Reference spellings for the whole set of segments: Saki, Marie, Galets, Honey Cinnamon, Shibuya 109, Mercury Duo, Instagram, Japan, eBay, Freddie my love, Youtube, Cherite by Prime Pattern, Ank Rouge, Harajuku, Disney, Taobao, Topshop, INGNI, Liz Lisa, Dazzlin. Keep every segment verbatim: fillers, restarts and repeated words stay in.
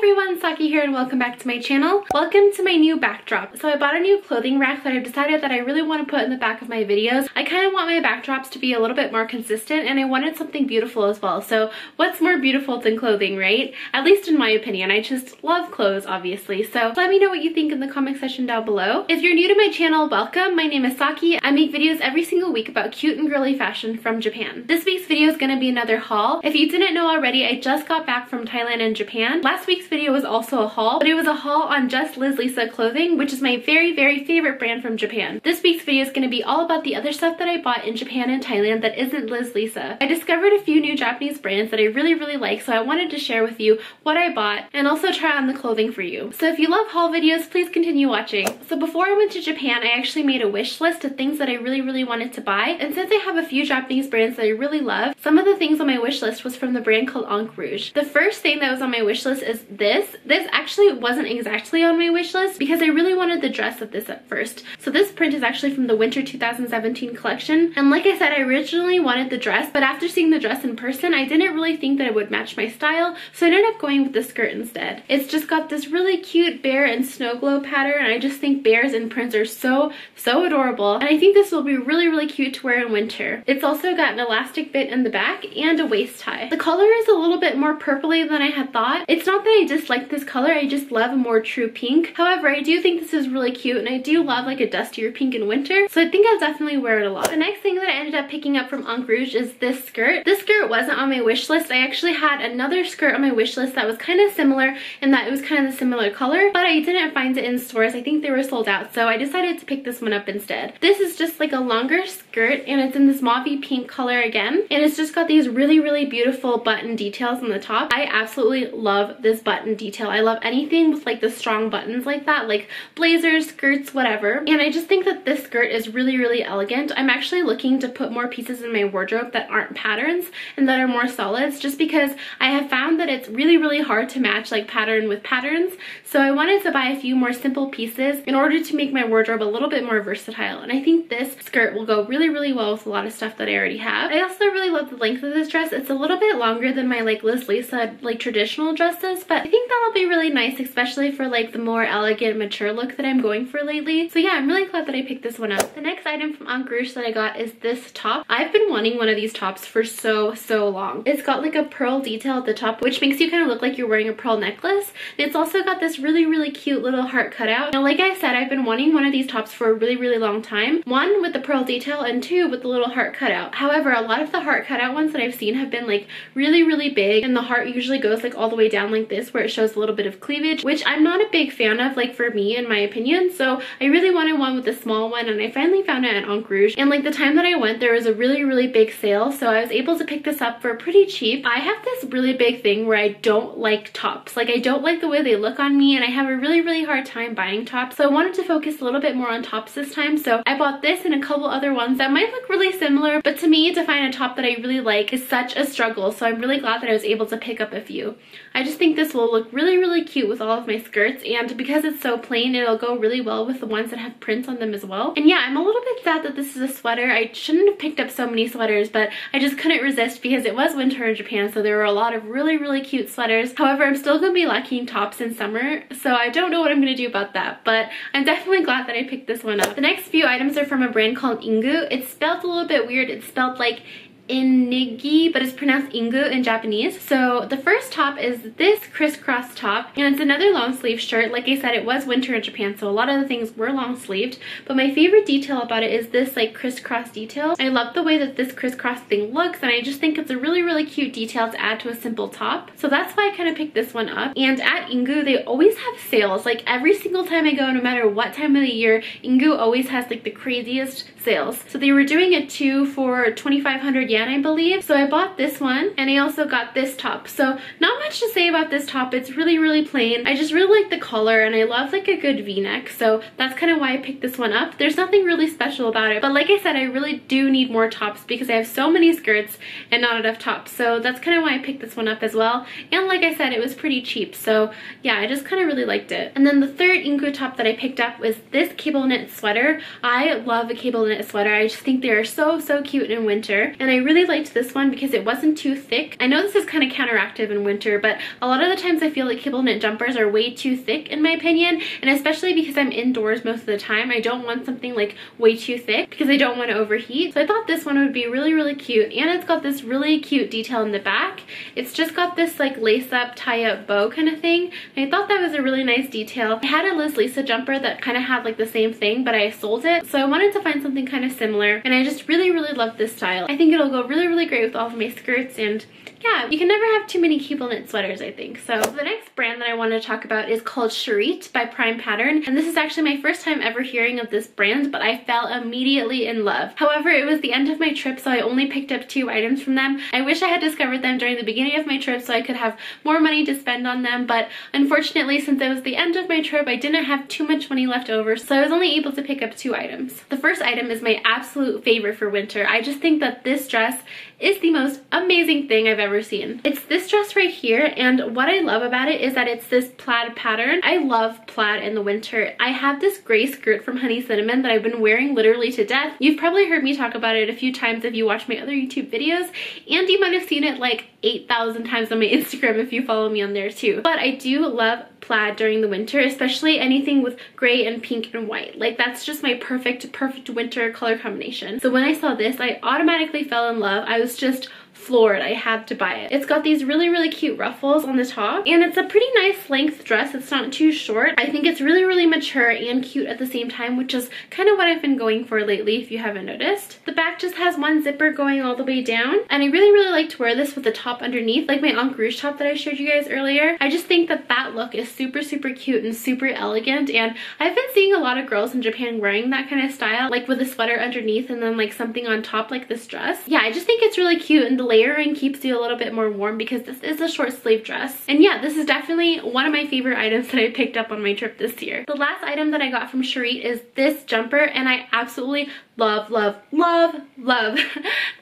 everyone, Saki here and welcome back to my channel. Welcome to my new backdrop. So I bought a new clothing rack that I've decided that I really want to put in the back of my videos. I kind of want my backdrops to be a little bit more consistent and I wanted something beautiful as well. So what's more beautiful than clothing, right? At least in my opinion. I just love clothes, obviously. So let me know what you think in the comment section down below. If you're new to my channel, welcome. My name is Saki. I make videos every single week about cute and girly fashion from Japan. This week's video is going to be another haul. If you didn't know already, I just got back from Thailand and Japan. Last week's video was also a haul, but it was a haul on just Liz Lisa clothing, which is my very, very favorite brand from Japan. This week's video is going to be all about the other stuff that I bought in Japan and Thailand that isn't Liz Lisa. I discovered a few new Japanese brands that I really, really like, so I wanted to share with you what I bought and also try on the clothing for you. So if you love haul videos, please continue watching. So before I went to Japan, I actually made a wish list of things that I really, really wanted to buy, and since I have a few Japanese brands that I really love, some of the things on my wish list was from the brand called Ank Rouge. The first thing that was on my wish list is this. This actually wasn't exactly on my wish list because I really wanted the dress of this at first. So this print is actually from the winter two thousand seventeen collection, and like I said, I originally wanted the dress, but after seeing the dress in person, I didn't really think that it would match my style, so I ended up going with the skirt instead. It's just got this really cute bear and snow globe pattern, and I just think bears and prints are so, so adorable, and I think this will be really, really cute to wear in winter. It's also got an elastic bit in the back and a waist tie. The color is a little bit more purpley than I had thought. It's not that I dislike this color, I just love a more true pink. However, I do think this is really cute, and I do love like a dustier pink in winter, so I think I'll definitely wear it a lot. The next thing that I ended up picking up from Ank Rouge is this skirt. This skirt wasn't on my wish list. I actually had another skirt on my wish list that was kind of similar and that it was kind of a similar color, but I didn't find it in stores. I think they were sold out, so I decided to pick this one up instead. This is just like a longer skirt, and it's in this mauvey pink color again, and it's just got these really, really beautiful button details on the top. I absolutely love this button detail. I love anything with like the strong buttons like that, like blazers, skirts, whatever. And I just think that this skirt is really, really elegant. I'm actually looking to put more pieces in my wardrobe that aren't patterns and that are more solids, just because I have found that it's really, really hard to match like pattern with patterns. So I wanted to buy a few more simple pieces in order to make my wardrobe a little bit more versatile. And I think this skirt will go really, really well with a lot of stuff that I already have. I also really love the length of this dress. It's a little bit longer than my like Liz Lisa like traditional dresses, but I think that'll be really nice, especially for like the more elegant, mature look that I'm going for lately. So yeah, I'm really glad that I picked this one up. The next item from Ank Rouge that I got is this top. I've been wanting one of these tops for so, so long. It's got like a pearl detail at the top, which makes you kind of look like you're wearing a pearl necklace. And it's also got this really, really cute little heart cutout. Now, like I said, I've been wanting one of these tops for a really, really long time. One with the pearl detail and two with the little heart cutout. However, a lot of the heart cutout ones that I've seen have been like really, really big, and the heart usually goes like all the way down like this where it shows a little bit of cleavage, which I'm not a big fan of, like for me in my opinion. So I really wanted one with a small one, and I finally found it at Ank Rouge. And like the time that I went, there was a really, really big sale, so I was able to pick this up for pretty cheap. I have this really big thing where I don't like tops. Like I don't like the way they look on me, and I have a really, really hard time buying tops. So I wanted to focus a little bit more on tops this time. So I bought this and a couple other ones that might look really similar, but to me to find a top that I really like is such a struggle. So I'm really glad that I was able to pick up a few. I just think this will look really, really cute with all of my skirts, and because it's so plain, it'll go really well with the ones that have prints on them as well. And yeah, I'm a little bit sad that this is a sweater. I shouldn't have picked up so many sweaters, but I just couldn't resist because it was winter in Japan, so there were a lot of really, really cute sweaters. However, I'm still going to be lacking tops in summer, so I don't know what I'm going to do about that, but I'm definitely glad that I picked this one up. The next few items are from a brand called I N G N I. It's spelled a little bit weird. It's spelled like Inigi, but it's pronounced Ingu in Japanese. So the first top is this crisscross top, and it's another long sleeve shirt. Like I said, it was winter in Japan, so a lot of the things were long sleeved, but my favorite detail about it is this like crisscross detail. I love the way that this crisscross thing looks, and I just think it's a really, really cute detail to add to a simple top. So that's why I kind of picked this one up. And at I N G N I, they always have sales. Like every single time I go, no matter what time of the year, I N G N I always has like the craziest sales. So they were doing a two for twenty-five hundred yen, I believe. So I bought this one, and I also got this top. So not much to say about this top. It's really, really plain. I just really like the color, and I love like a good v-neck, so that's kind of why I picked this one up. There's nothing really special about it, but like I said, I really do need more tops because I have so many skirts and not enough tops. So that's kind of why I picked this one up as well. And like I said, it was pretty cheap, so yeah, I just kind of really liked it. And then the third I N G N I top that I picked up was this cable knit sweater. I love a cable knit sweater. I just think they are so, so cute in winter, and I really really liked this one because it wasn't too thick. I know this is kind of counteractive in winter, but a lot of the times I feel like cable knit jumpers are way too thick in my opinion, and especially because I'm indoors most of the time, I don't want something like way too thick because I don't want to overheat. So I thought this one would be really, really cute, and it's got this really cute detail in the back. It's just got this like lace up, tie up bow kind of thing, and I thought that was a really nice detail. I had a Liz Lisa jumper that kind of had like the same thing, but I sold it, so I wanted to find something kind of similar, and I just really, really love this style. I think it'll go really, really great with all of my skirts, and yeah, you can never have too many cable knit sweaters, I think. So the next brand that I want to talk about is called Cherite by Prime Pattern, and this is actually my first time ever hearing of this brand, but I fell immediately in love. However, it was the end of my trip, so I only picked up two items from them. I wish I had discovered them during the beginning of my trip so I could have more money to spend on them, but unfortunately, since it was the end of my trip, I didn't have too much money left over, so I was only able to pick up two items. The first item is my absolute favorite for winter. I just think that this dress is the most amazing thing I've ever seen. It's this dress right here, and what I love about it is that it's this plaid pattern. I love plaid in the winter. I have this gray skirt from Honey Cinnamon that I've been wearing literally to death. You've probably heard me talk about it a few times if you watch my other YouTube videos, and you might have seen it like eight thousand times on my Instagram if you follow me on there too. But I do love plaid during the winter, especially anything with gray and pink and white. Like that's just my perfect, perfect winter color combination. So when I saw this, I automatically fell in love. I was just floored. I had to buy it. It's got these really, really cute ruffles on the top, and it's a pretty nice length dress. It's not too short. I think it's really, really mature and cute at the same time, which is kind of what I've been going for lately if you haven't noticed. The back just has one zipper going all the way down, and I really, really like to wear this with the top underneath, like my Ank Rouge top that I showed you guys earlier. I just think that that look is super, super cute and super elegant, and I've been seeing a lot of girls in Japan wearing that kind of style, like with a sweater underneath and then like something on top like this dress. Yeah, I just think it's really cute, and the layering keeps you a little bit more warm because this is a short sleeve dress. And yeah, this is definitely one of my favorite items that I picked up on my trip this year. The last item that I got from Cherite is this jumper, and I absolutely love, love, love, love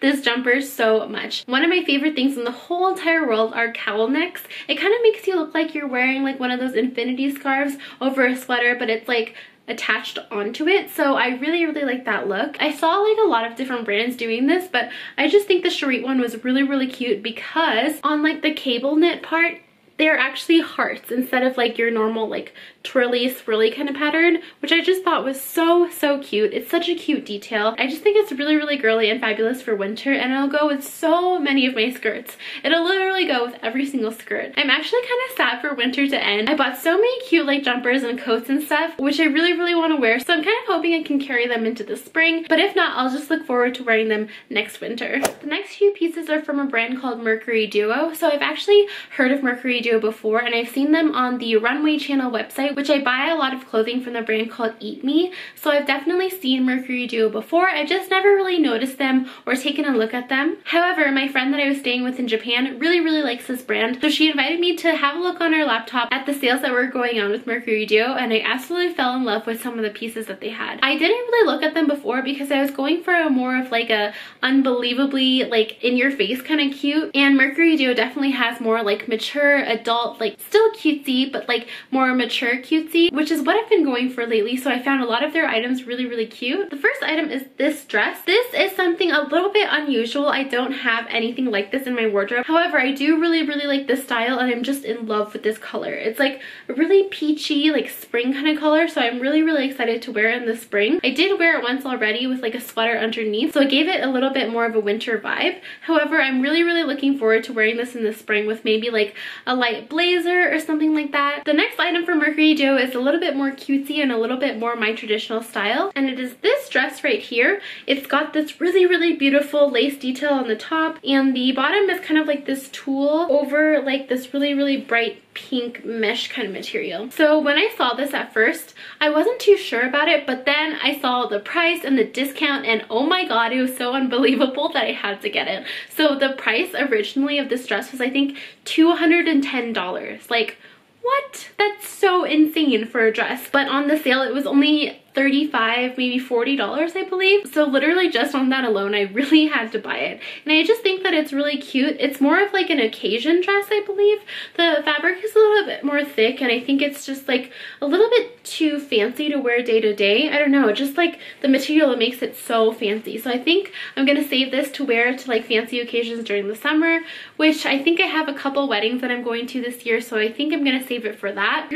this jumper so much. One of my favorite things in the whole entire world are cowl necks. It kind of makes you look like you're wearing like one of those infinity scarves over a sweater, but it's like attached onto it, so I really, really like that look. I saw like a lot of different brands doing this, but I just think the Cherite one was really, really cute because on like the cable knit part, they're actually hearts instead of like your normal like twirly swirly kind of pattern, which I just thought was so, so cute. It's such a cute detail. I just think it's really, really girly and fabulous for winter, and it'll go with so many of my skirts. It'll literally go with every single skirt. I'm actually kind of sad for winter to end. I bought so many cute like jumpers and coats and stuff, which I really, really want to wear, so I'm kind of hoping I can carry them into the spring, but if not, I'll just look forward to wearing them next winter. The next few pieces are from a brand called Mercury Duo. So I've actually heard of Mercury Duo before, and I've seen them on the Runway Channel website, which I buy a lot of clothing from the brand called Eat Me, so I've definitely seen Mercury Duo before. I've just never really noticed them or taken a look at them. However, my friend that I was staying with in Japan really, really likes this brand, so she invited me to have a look on her laptop at the sales that were going on with Mercury Duo, and I absolutely fell in love with some of the pieces that they had. I didn't really look at them before because I was going for a more of like a unbelievably like in your face kind of cute, and Mercury Duo definitely has more like mature, adult, like still cutesy, but like more mature cutesy, which is what I've been going for lately, so I found a lot of their items really, really cute. The first item is this dress. This is something a little bit unusual. I don't have anything like this in my wardrobe. However, I do really, really like this style, and I'm just in love with this color. It's like a really peachy, like spring kind of color, so I'm really, really excited to wear it in the spring. I did wear it once already with like a sweater underneath, so it gave it a little bit more of a winter vibe. However, I'm really, really looking forward to wearing this in the spring with maybe like a light blazer or something like that. The next item for Mercury Duo is a little bit more cutesy and a little bit more my traditional style, and it is this dress right here. It's got this really, really beautiful lace detail on the top, and the bottom is kind of like this tulle over like this really, really bright pink mesh kind of material. So when I saw this at first, I wasn't too sure about it, but then I saw the price and the discount, and oh my god, it was so unbelievable that I had to get it. So the price originally of this dress was I think two hundred ten dollars. Like, what? That's so insane for a dress. But on the sale, it was only thirty-five dollars, maybe forty dollars, I believe. So literally just on that alone, I really had to buy it. And I just think that it's really cute. It's more of like an occasion dress, I believe. The fabric is a little bit more thick, and I think it's just like a little bit too fancy to wear day to day. I don't know, just like the material that makes it so fancy. So I think I'm gonna save this to wear to like fancy occasions during the summer, which I think I have a couple weddings that I'm going to this year, so I think I'm gonna save it for that.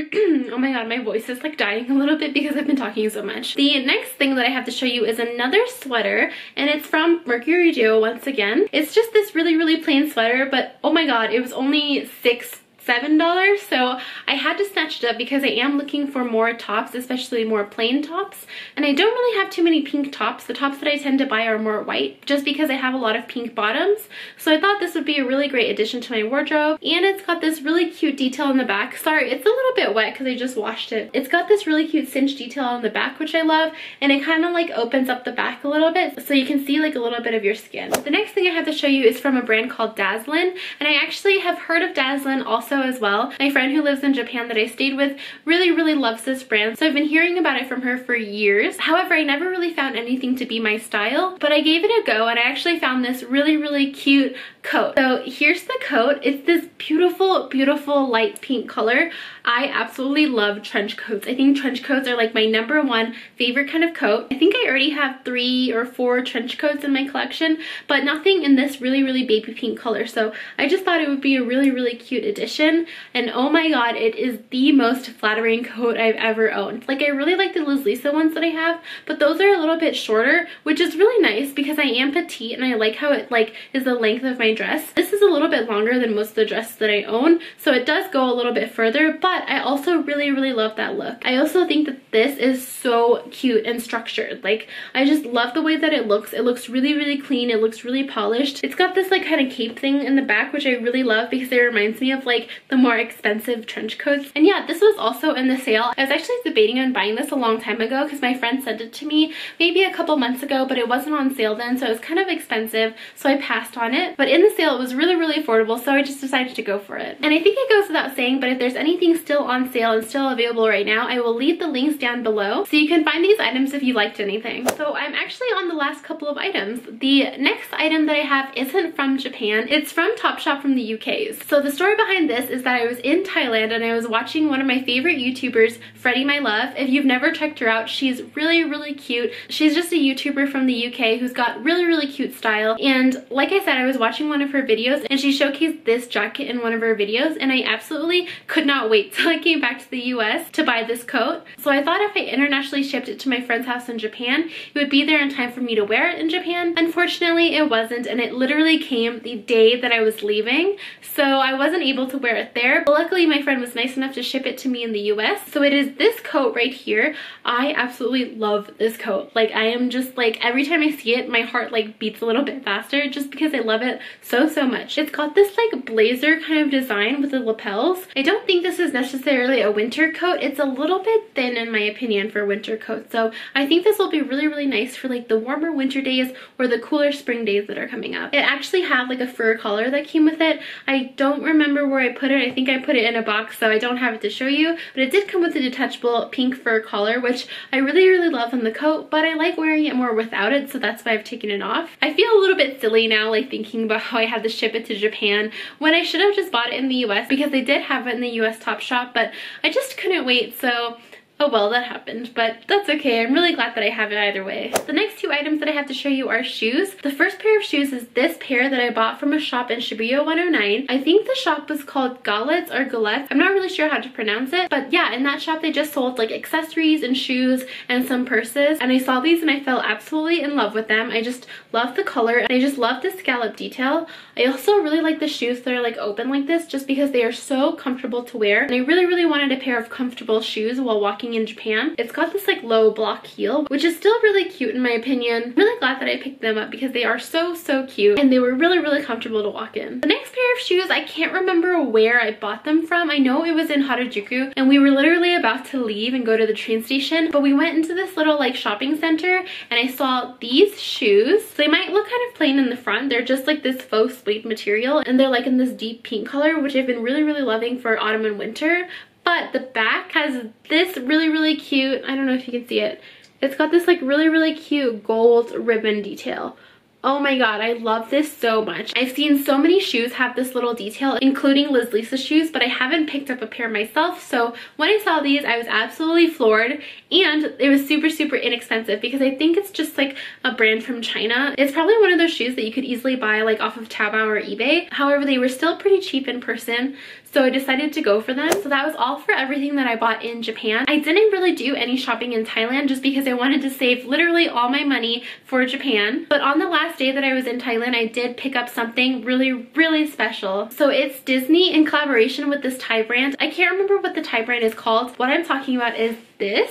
Oh my god, my voice is like dying a little bit because I've been talking so much. The next thing that I have to show you is another sweater, and it's from Mercury Duo once again. It's just this really really plain sweater, but oh my god, it was only six seven dollars, so I had to snatch it up because I am looking for more tops, especially more plain tops, and I don't really have too many pink tops. The tops that I tend to buy are more white, just because I have a lot of pink bottoms, so I thought this would be a really great addition to my wardrobe. And it's got this really cute detail in the back. Sorry, it's a little bit wet because I just washed it. It's got this really cute cinch detail on the back, which I love, and it kind of like opens up the back a little bit, so you can see like a little bit of your skin. The next thing I have to show you is from a brand called Dazzlin, and I actually have heard of Dazzlin also as well. My friend who lives in Japan that I stayed with really really loves this brand, so I've been hearing about it from her for years. However, I never really found anything to be my style, but I gave it a go, and I actually found this really really cute coat. So here's the coat. It's this beautiful beautiful light pink color. I absolutely love trench coats. I think trench coats are like my number one favorite kind of coat. I think I already have three or four trench coats in my collection, but nothing in this really really baby pink color, so I just thought it would be a really really cute addition. And oh my god, it is the most flattering coat I've ever owned. Like, I really like the Liz Lisa ones that I have, but those are a little bit shorter, which is really nice because I am petite and I like how it like is the length of my dress. This is a little bit longer than most of the dresses that I own, so it does go a little bit further, but I also really really love that look. I also think that this is so cute and structured. Like, I just love the way that it looks. It looks really really clean. It looks really polished. It's got this like kind of cape thing in the back, which I really love because it reminds me of like the more expensive trench coats. And yeah, this was also in the sale. I was actually debating on buying this a long time ago because my friend sent it to me maybe a couple months ago, but it wasn't on sale then, so it was kind of expensive, so I passed on it. But in the sale, it was really really affordable, so I just decided to go for it. And I think it goes without saying, but if there's anything still on sale and still available right now, I will leave the links down below so you can find these items if you liked anything. So I'm actually on the last couple of items. The next item that I have isn't from Japan. It's from Topshop from the U K. So the story behind this is that I was in Thailand and I was watching one of my favorite YouTubers, Freddie My Love. If you've never checked her out, she's really really cute. She's just a YouTuber from the U K who's got really really cute style, and like I said, I was watching one of her videos and she showcased this jacket in one of her videos, and I absolutely could not wait till I came back to the U S to buy this coat. So I thought if I internationally shipped it to my friend's house in Japan, it would be there in time for me to wear it in Japan. Unfortunately, it wasn't, and it literally came the day that I was leaving, so I wasn't able to wear it there. But luckily, my friend was nice enough to ship it to me in the U S. So it is this coat right here. I absolutely love this coat. Like, I am just like, every time I see it, my heart like beats a little bit faster just because I love it so so much. It's got this like blazer kind of design with the lapels. I don't think this is necessarily a winter coat. It's a little bit thin in my opinion for winter coats, so I think this will be really really nice for like the warmer winter days or the cooler spring days that are coming up. It actually had like a fur collar that came with it. I don't remember where I put it. I think I put it in a box, so I don't have it to show you, but it did come with a detachable pink fur collar, which I really really love on the coat, but I like wearing it more without it, so that's why I've taken it off. I feel a little bit silly now, like thinking about how I had to ship it to Japan when I should have just bought it in the U S because they did have it in the U S Topshop, but I just couldn't wait, so oh well, that happened, but that's okay. I'm really glad that I have it either way. The next two items that I have to show you are shoes. The first pair of shoes is this pair that I bought from a shop in Shibuya one oh nine. I think the shop was called Galets or Galets. I'm not really sure how to pronounce it, but yeah, in that shop they just sold like accessories and shoes and some purses, and I saw these and I fell absolutely in love with them. I just love the color and I just love the scallop detail. I also really like the shoes that are like open like this just because they are so comfortable to wear, and I really really wanted a pair of comfortable shoes while walking in Japan. It's got this like low block heel, which is still really cute in my opinion. I'm really glad that I picked them up because they are so so cute and they were really really comfortable to walk in. The next pair of shoes, I can't remember where I bought them from. I know it was in Harajuku, and we were literally about to leave and go to the train station, but we went into this little like shopping center and I saw these shoes. They might look kind of plain in the front. They're just like this faux suede material, and they're like in this deep pink color, which I've been really really loving for autumn and winter. But the back has this really really cute, I don't know if you can see it, It's got this like really, really cute gold ribbon detail. Oh my god, I love this so much. I've seen so many shoes have this little detail, including Liz Lisa shoes, but I haven't picked up a pair myself. So when I saw these, I was absolutely floored, and it was super, super inexpensive because I think it's just like a brand from China. It's probably one of those shoes that you could easily buy like off of Taobao or eBay. However, they were still pretty cheap in person, so I decided to go for them. So that was all for everything that I bought in Japan. I didn't really do any shopping in Thailand just because I wanted to save literally all my money for Japan. But on the last day that I was in Thailand, I did pick up something really, really special. So it's Disney in collaboration with this Thai brand. I can't remember what the Thai brand is called. What I'm talking about is this.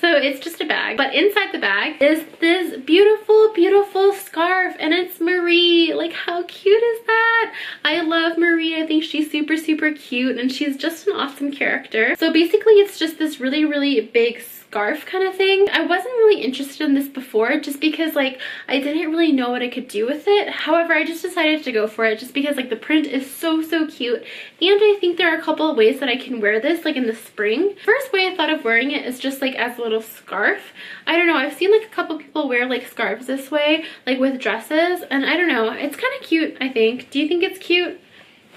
So it's just a bag, but inside the bag is this beautiful, beautiful scarf, and it's Marie. Like, how cute is that? I love Marie. I think she's super, super cute, and she's just an awesome character. So basically, it's just this really, really big scarf kind of thing. I wasn't really interested in this before just because like I didn't really know what I could do with it. However, I just decided to go for it just because like the print is so, so cute, and I think there are a couple of ways that I can wear this like in the spring. First way I thought of wearing it is just like as a little scarf. I don't know, I've seen like a couple people wear like scarves this way, like with dresses, and I don't know, it's kind of cute, I think. Do you think it's cute?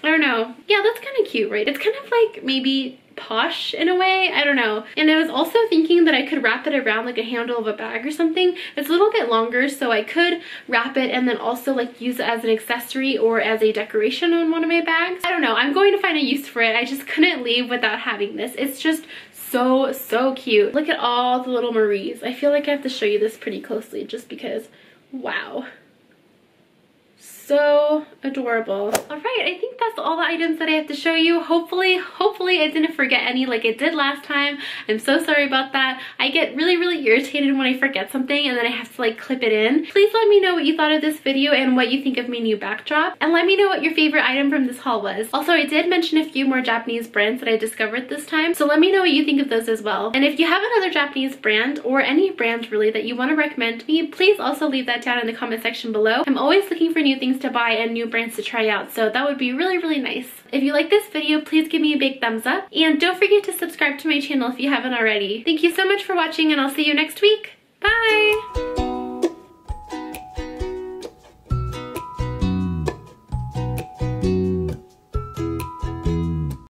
I don't know. Yeah, that's kind of cute, right? It's kind of like maybe posh in a way, I don't know. And I was also thinking that I could wrap it around like a handle of a bag or something. It's a little bit longer, so I could wrap it and then also like use it as an accessory or as a decoration on one of my bags. I don't know, I'm going to find a use for it. I just couldn't leave without having this. It's just so, so cute. Look at all the little Maries. I feel like I have to show you this pretty closely just because, wow. So adorable. All right, I think that's all the items that I have to show you. Hopefully, hopefully I didn't forget any like I did last time. I'm so sorry about that. I get really, really irritated when I forget something and then I have to like clip it in. Please let me know what you thought of this video and what you think of my new backdrop. And let me know what your favorite item from this haul was. Also, I did mention a few more Japanese brands that I discovered this time, so let me know what you think of those as well. And if you have another Japanese brand or any brand really that you want to recommend me, please also leave that down in the comment section below. I'm always looking for new things to buy and new brands to try out, so that would be really, really nice. If you like this video, please give me a big thumbs up, and don't forget to subscribe to my channel if you haven't already. Thank you so much for watching, and I'll see you next week. Bye!